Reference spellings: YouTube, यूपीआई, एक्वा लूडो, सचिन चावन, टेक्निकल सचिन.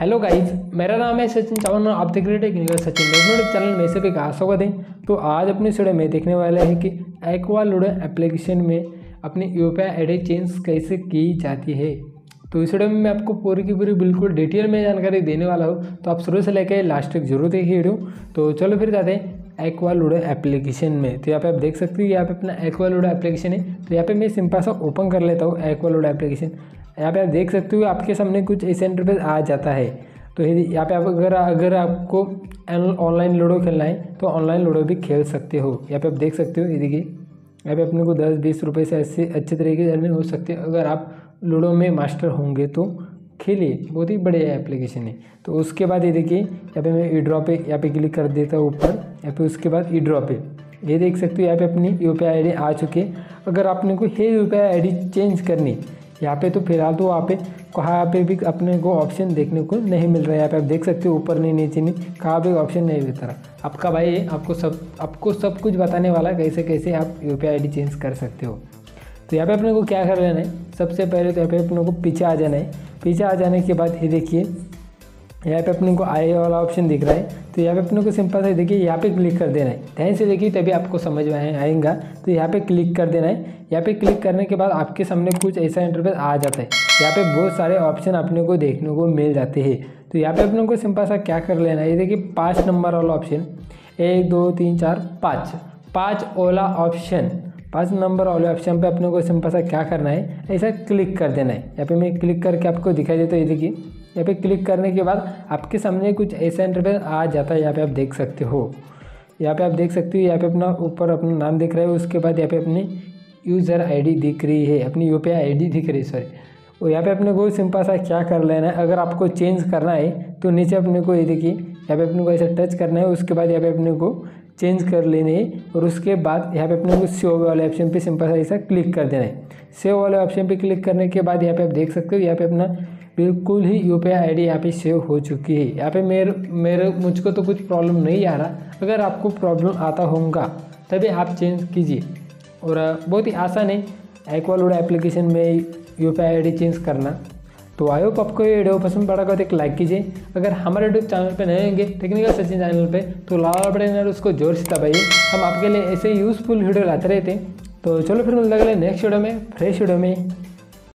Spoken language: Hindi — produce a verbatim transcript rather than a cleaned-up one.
हेलो गाइज, मेरा नाम है सचिन चावन और आप देख रहे हैं टेक्निकल सचिन चैनल में सभी का स्वागत है। तो आज अपने स्टूडियो में देखने वाला है कि एक्वा लूडो एप्लीकेशन में अपनी यूपीआई आई डी चेंज कैसे की जाती है। तो इस वीडियो में मैं आपको पूरी की पूरी बिल्कुल डिटेल में जानकारी देने वाला हूँ, तो आप शुरू से लेकर लास्ट तक जरूर देखिए वीडियो। तो चलो फिर जाते हैं एक्वा लूडो एप्लीकेशन में। तो यहाँ पे आप देख सकते हो, यहाँ पे अपना एक्वा लूडो एप्लीकेशन है। तो यहाँ पे मैं सिंपल सा ओपन कर लेता हूँ एक्वा लूडो एप्लीकेशन। यहाँ पे आप देख सकते हो आपके सामने कुछ ऐसे इंटरफेस आ जाता है। तो यहाँ पे आप अगर अगर आपको ऑनलाइन लूडो खेलना है तो ऑनलाइन लूडो भी खेल सकते हो। यहाँ पे आप देख सकते हो, ये देखिए यहाँ पे अपने को दस बीस रुपये से ऐसे अच्छे तरीके से अर्निंग हो सकती है। अगर आप लूडो में मास्टर होंगे तो खेलिए, बहुत ही बढ़िया एप्लीकेशन है। तो उसके बाद ये देखिए, यहाँ पे मैं ई ड्रॉ पे यहाँ पे क्लिक कर देता हूँ ऊपर। यहाँ पे उसके बाद ई ड्रॉ पे ये देख सकते हो, यहाँ पे अपनी U P I I D आ चुकी है। अगर आपने को ये U P I I D change करनी यहाँ पे, तो फिलहाल तो वहाँ पे कहाँ पे भी अपने को ऑप्शन देखने को नहीं मिल रहा है। यहाँ पे आप देख सकते हो ऊपर नहीं नीचे नहीं कहाँ पे ऑप्शन नहीं मिल रहा। आपका भाई आपको सब आपको सब कुछ बताने वाला कैसे कैसे आप U P I I D change कर सकते हो। तो यहाँ पे अपने को क्या कर लेना है, सबसे पहले तो यहाँ पे अपने को पीछे आ जाना है। पीछे आ जाने के बाद ये देखिए यहाँ पे अपने को आई वाला ऑप्शन दिख रहा है। तो यहाँ पे अपने को सिंपल से देखिए यहाँ पे क्लिक कर देना है। ध्यान से देखिए तभी आपको समझ में आएगा। तो यहाँ पे क्लिक कर देना है। यहाँ पे क्लिक करने के बाद आपके सामने कुछ ऐसा इंटरफेस आ जाता है। यहाँ पे बहुत सारे ऑप्शन अपने को देखने को मिल जाते हैं। तो यहाँ पे अपने को सिंपल सा क्या कर लेना है, ये देखिए पाँच नंबर वाला ऑप्शन, एक दो तीन चार पाँच पाँच वाला ऑप्शन पाँच नंबर वाले ऑप्शन पे अपने को सिंपल सा क्या करना है, ऐसा क्लिक कर देना है। यहाँ पे मैं क्लिक करके आपको दिखाई देता है, ये देखिए यहाँ पे क्लिक करने के बाद आपके सामने कुछ ऐसा इंटरफेस आ जाता है। यहाँ पे आप देख सकते हो, यहाँ पे आप देख सकते हो, यहाँ पे अपना ऊपर अपना नाम दिख रहा है। उसके बाद यहाँ पे अपनी यूज़र आई डी दिख रही है, अपनी U P I I D दिख रही है सॉरी। और यहाँ पे अपने को सिंपल सा क्या कर लेना है, अगर आपको चेंज करना है तो नीचे अपने को ये देखिए यहाँ पे अपने को ऐसा टच करना है। उसके बाद यहाँ पे अपने को चेंज कर लेने है। और उसके बाद यहाँ पे अपने को सेव वाले ऑप्शन पे सिंपल सा ऐसा क्लिक कर देना है। सेव वाले ऑप्शन पे क्लिक करने के बाद यहाँ पे आप देख सकते हो, यहाँ पे अपना बिल्कुल ही U P I I D यहाँ पे सेव हो चुकी है। यहाँ पे मेरे मेरे मुझको तो कुछ प्रॉब्लम नहीं आ रहा। अगर आपको प्रॉब्लम आता होगा तभी आप चेंज कीजिए। और बहुत ही आसान है एक्वा लूडो एप्लीकेशन में U P I I D change करना। तो आई होप आपको ये वीडियो पसंद पड़ा होगा, तो एक लाइक कीजिए। अगर हमारे यूट्यूब चैनल पे नए होंगे टेक्निकल सचिन चैनल पे, तो लाल बटन उसको जोर से दबाइए। हम आपके लिए ऐसे यूज़फुल वीडियो लाते रहते हैं। तो चलो फिर मिलते अगले नेक्स्ट वीडियो में, फ्रेश वीडियो में।